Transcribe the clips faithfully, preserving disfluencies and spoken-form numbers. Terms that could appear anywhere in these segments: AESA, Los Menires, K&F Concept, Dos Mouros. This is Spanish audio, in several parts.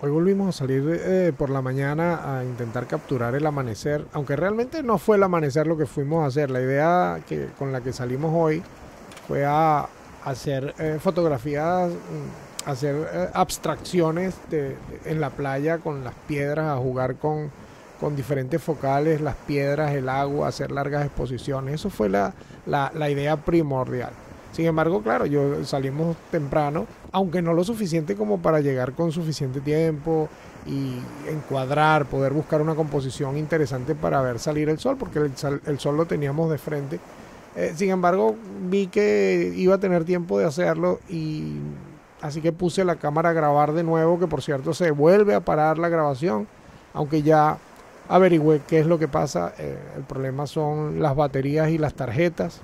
Hoy volvimos a salir eh, por la mañana a intentar capturar el amanecer, aunque realmente no fue el amanecer lo que fuimos a hacer. La idea que, con la que salimos hoy fue a hacer eh, fotografías, hacer eh, abstracciones de, de, en la playa con las piedras, a jugar con, con diferentes focales, las piedras, el agua, hacer largas exposiciones. Eso fue la, la, la idea primordial. Sin embargo, claro, yo salimos temprano, aunque no lo suficiente como para llegar con suficiente tiempo y encuadrar, poder buscar una composición interesante para ver salir el sol, porque el, el sol lo teníamos de frente. Eh, sin embargo, vi que iba a tener tiempo de hacerlo, y así que puse la cámara a grabar de nuevo, que por cierto se vuelve a parar la grabación, aunque ya averigüé qué es lo que pasa. Eh, el problema son las baterías y las tarjetas.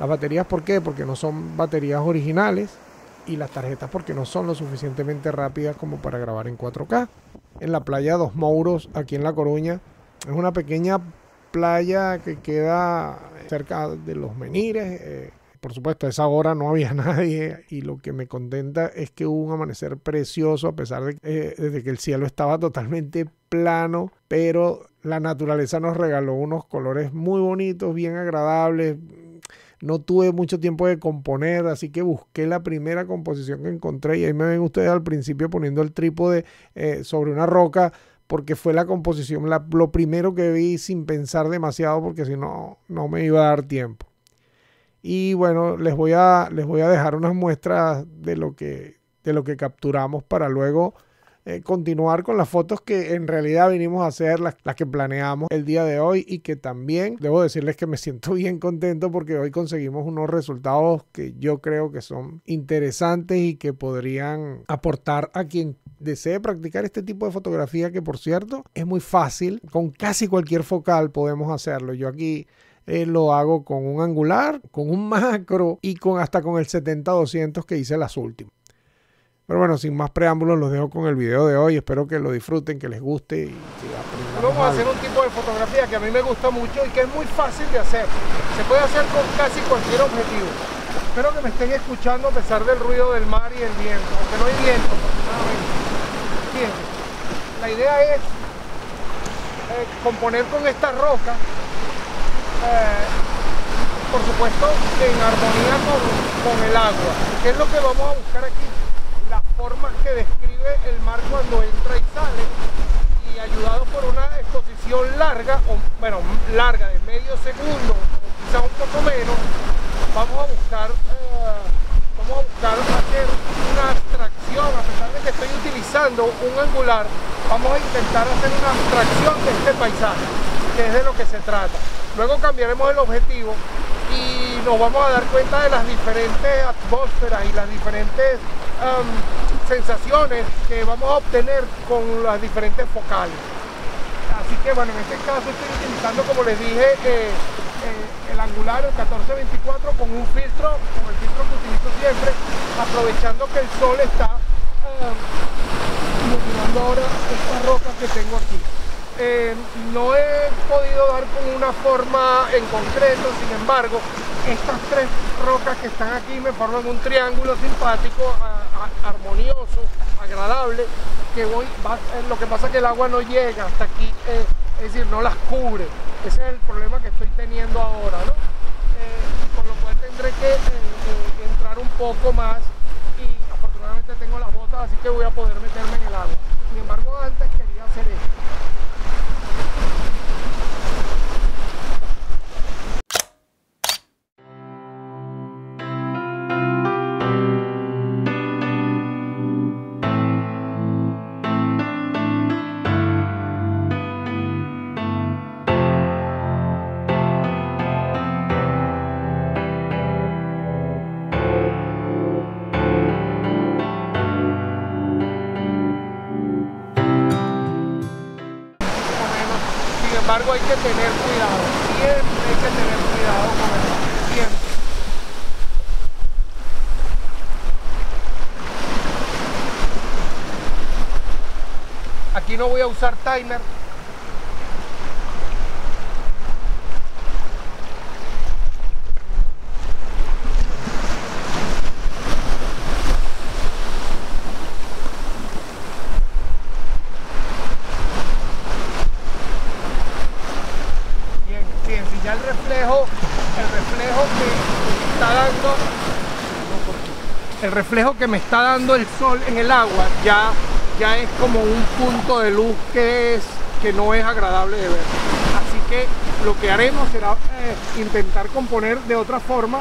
Las baterías, ¿por qué? Porque no son baterías originales, y las tarjetas porque no son lo suficientemente rápidas como para grabar en cuatro K. En la playa Dos Mouros, aquí en La Coruña, es una pequeña playa que queda cerca de Los Menires. Eh, por supuesto, a esa hora no había nadie, y lo que me contenta es que hubo un amanecer precioso, a pesar de eh, desde que el cielo estaba totalmente plano, pero la naturaleza nos regaló unos colores muy bonitos, bien agradables. No tuve mucho tiempo de componer, así que busqué la primera composición que encontré, y ahí me ven ustedes al principio poniendo el trípode eh, sobre una roca, porque fue la composición, la, lo primero que vi sin pensar demasiado, porque si no, no me iba a dar tiempo. Y bueno, les voy a, les voy a dejar unas muestras de lo que, de lo que capturamos para luego eh, continuar con las fotos que en realidad vinimos a hacer, las, las que planeamos el día de hoy, y que también debo decirles que me siento bien contento porque hoy conseguimos unos resultados que yo creo que son interesantes y que podrían aportar a quien desee practicar este tipo de fotografía, que por cierto es muy fácil, con casi cualquier focal podemos hacerlo. Yo aquí Eh, lo hago con un angular, con un macro y con hasta con el setenta doscientos que hice las últimas. Pero bueno, sin más preámbulos, los dejo con el video de hoy. Espero que lo disfruten, que les guste. Y que vamos a hacer un tipo de fotografía que a mí me gusta mucho y que es muy fácil de hacer. Se puede hacer con casi cualquier objetivo. Espero que me estén escuchando a pesar del ruido del mar y el viento, aunque no hay viento, afortunadamente. Fíjense, la idea es eh, componer con esta roca. Eh, por supuesto, en armonía con, con el agua. ¿Qué es lo que vamos a buscar aquí? Las formas que describe el mar cuando entra y sale, y ayudado por una exposición larga, o, bueno, larga de medio segundo, o quizá un poco menos, vamos a buscar, eh, vamos a buscar hacer una abstracción. A pesar de que estoy utilizando un angular, vamos a intentar hacer una abstracción de este paisaje, que es de lo que se trata. Luego cambiaremos el objetivo y nos vamos a dar cuenta de las diferentes atmósferas y las diferentes um, sensaciones que vamos a obtener con las diferentes focales. Así que bueno, en este caso estoy utilizando, como les dije, eh, eh, el angular, el catorce veinticuatro, con un filtro, con el filtro que utilizo siempre, aprovechando que el sol está um, iluminando ahora esta roca que tengo aquí. Eh, no he podido dar con una forma en concreto, sin embargo, estas tres rocas que están aquí me forman un triángulo simpático, a, a, armonioso, agradable, que voy, va, lo que pasa es que el agua no llega hasta aquí, eh, es decir, no las cubre. Ese es el problema que estoy teniendo ahora, ¿no? Eh, con lo cual tendré que eh, eh, entrar un poco más, y afortunadamente tengo las botas, así que voy a poder meterme en el agua. Sin embargo, antes quería hacer esto. Sin embargo, hay que tener cuidado, siempre hay que tener cuidado con el mar, siempre. Aquí no voy a usar timer. el reflejo que me está dando el sol en el agua ya, ya es como un punto de luz que, es, que no es agradable de ver. Así que lo que haremos será eh, intentar componer de otra forma,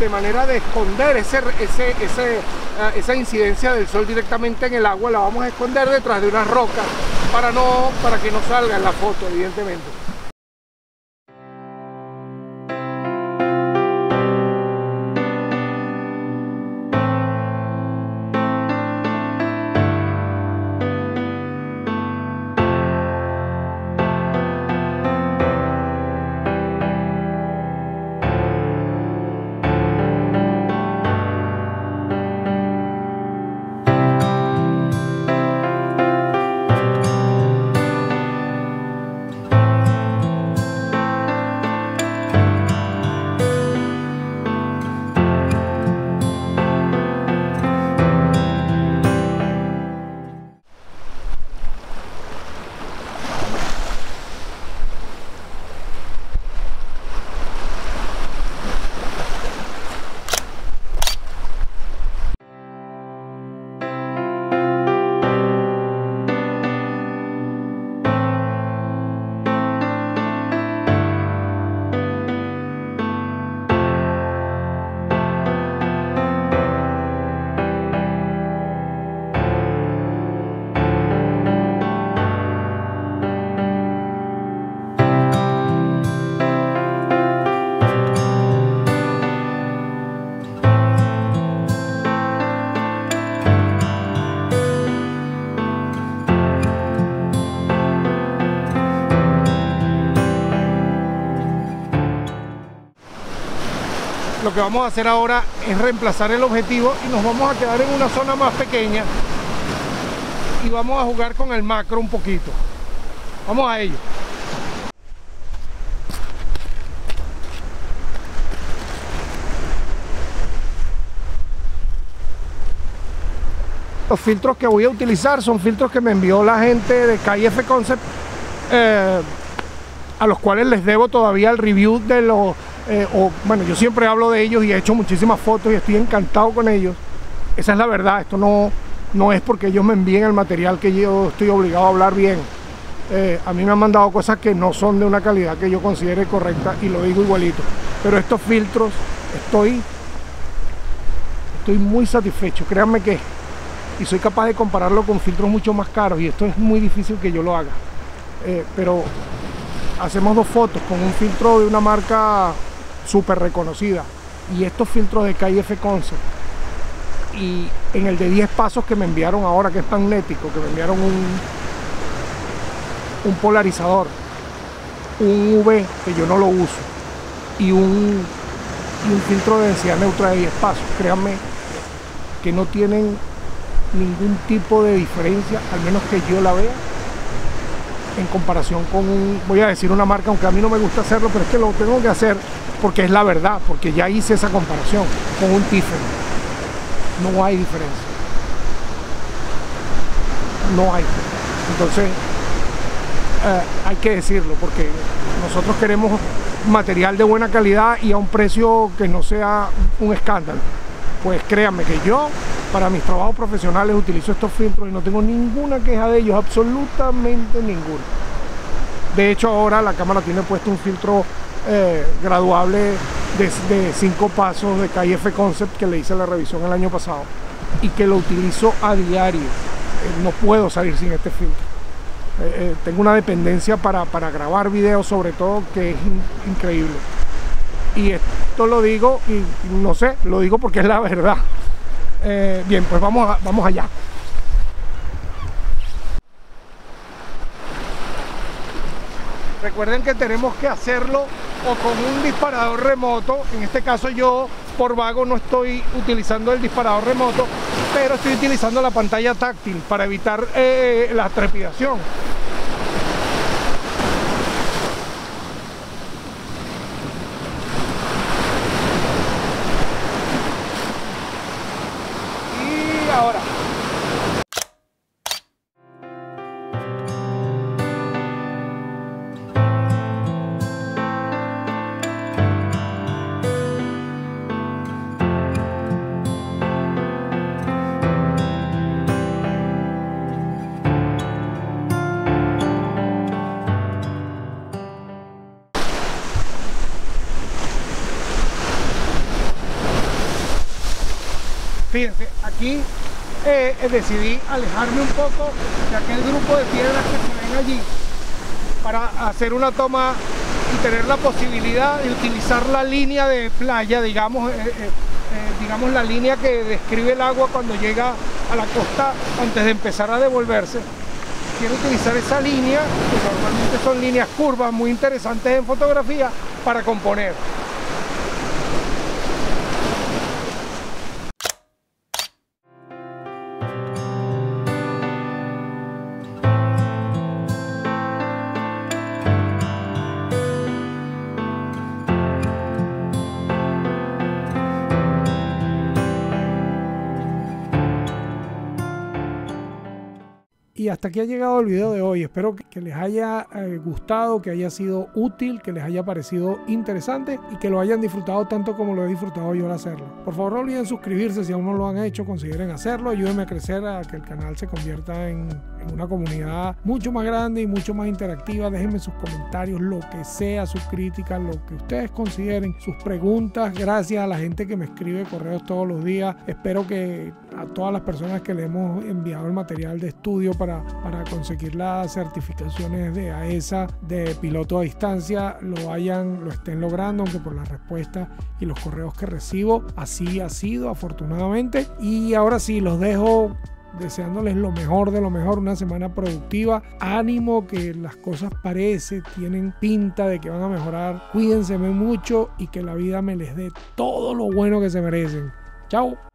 de manera de esconder ese, ese, ese, uh, esa incidencia del sol directamente en el agua. La vamos a esconder detrás de unas rocas para, no, para que no salga en la foto, evidentemente. Lo que vamos a hacer ahora es reemplazar el objetivo y nos vamos a quedar en una zona más pequeña y vamos a jugar con el macro un poquito. Vamos a ello. Los filtros que voy a utilizar son filtros que me envió la gente de K and F Concept, eh, a los cuales les debo todavía el review de los... Eh, o, bueno, yo siempre hablo de ellos y he hecho muchísimas fotos y estoy encantado con ellos. Esa es la verdad. Esto no, no es porque ellos me envíen el material que yo estoy obligado a hablar bien. Eh, a mí me han mandado cosas que no son de una calidad que yo considere correcta y lo digo igualito. Pero estos filtros estoy, estoy muy satisfecho, créanme que, y soy capaz de compararlo con filtros mucho más caros y esto es muy difícil que yo lo haga. Eh, pero hacemos dos fotos con un filtro de una marca súper reconocida y estos filtros de K and F Concept, y en el de diez pasos que me enviaron ahora, que es magnético, que me enviaron un, un polarizador, un U V que yo no lo uso y un, y un filtro de densidad neutra de diez pasos, créanme que no tienen ningún tipo de diferencia, al menos que yo la vea, en comparación con un, voy a decir una marca, aunque a mí no me gusta hacerlo, pero es que lo tengo que hacer porque es la verdad, porque ya hice esa comparación con un Tiffany. No hay diferencia, no hay. Entonces eh, hay que decirlo, porque nosotros queremos material de buena calidad y a un precio que no sea un escándalo. Pues créanme que yo, para mis trabajos profesionales, utilizo estos filtros y no tengo ninguna queja de ellos, absolutamente ninguna. De hecho, ahora la cámara tiene puesto un filtro eh, graduable de, de cinco pasos de K and F Concept, que le hice la revisión el año pasado y que lo utilizo a diario. Eh, no puedo salir sin este filtro. Eh, eh, tengo una dependencia para, para grabar videos, sobre todo, que es in, increíble. Y esto lo digo, y no sé, lo digo porque es la verdad. Eh, bien, pues vamos, a, vamos allá. Recuerden que tenemos que hacerlo o con un disparador remoto. En este caso yo, por vago, no estoy utilizando el disparador remoto, pero estoy utilizando la pantalla táctil para evitar eh, la trepidación. Fíjense, aquí eh, decidí alejarme un poco de aquel grupo de piedras que se ven allí para hacer una toma y tener la posibilidad de utilizar la línea de playa, digamos, eh, eh, digamos la línea que describe el agua cuando llega a la costa antes de empezar a devolverse. Quiero utilizar esa línea, que normalmente son líneas curvas muy interesantes en fotografía, para componer. Y hasta aquí ha llegado el video de hoy. Espero que les haya gustado, que haya sido útil, que les haya parecido interesante y que lo hayan disfrutado tanto como lo he disfrutado yo al hacerlo. Por favor, no olviden suscribirse si aún no lo han hecho, consideren hacerlo, ayúdenme a crecer, a que el canal se convierta en, en una comunidad mucho más grande y mucho más interactiva. Déjenme sus comentarios, lo que sea, sus críticas, lo que ustedes consideren, sus preguntas. Gracias a la gente que me escribe correos todos los días. Espero que a todas las personas que le hemos enviado el material de estudio para para conseguir las certificaciones de A E S A de piloto a distancia lo hayan, lo estén logrando, aunque por las respuestas y los correos que recibo así ha sido, afortunadamente. Y ahora sí, los dejo deseándoles lo mejor de lo mejor, una semana productiva, ánimo, que las cosas parece, tienen pinta de que van a mejorar. Cuídense mucho y que la vida me les dé todo lo bueno que se merecen. Chao.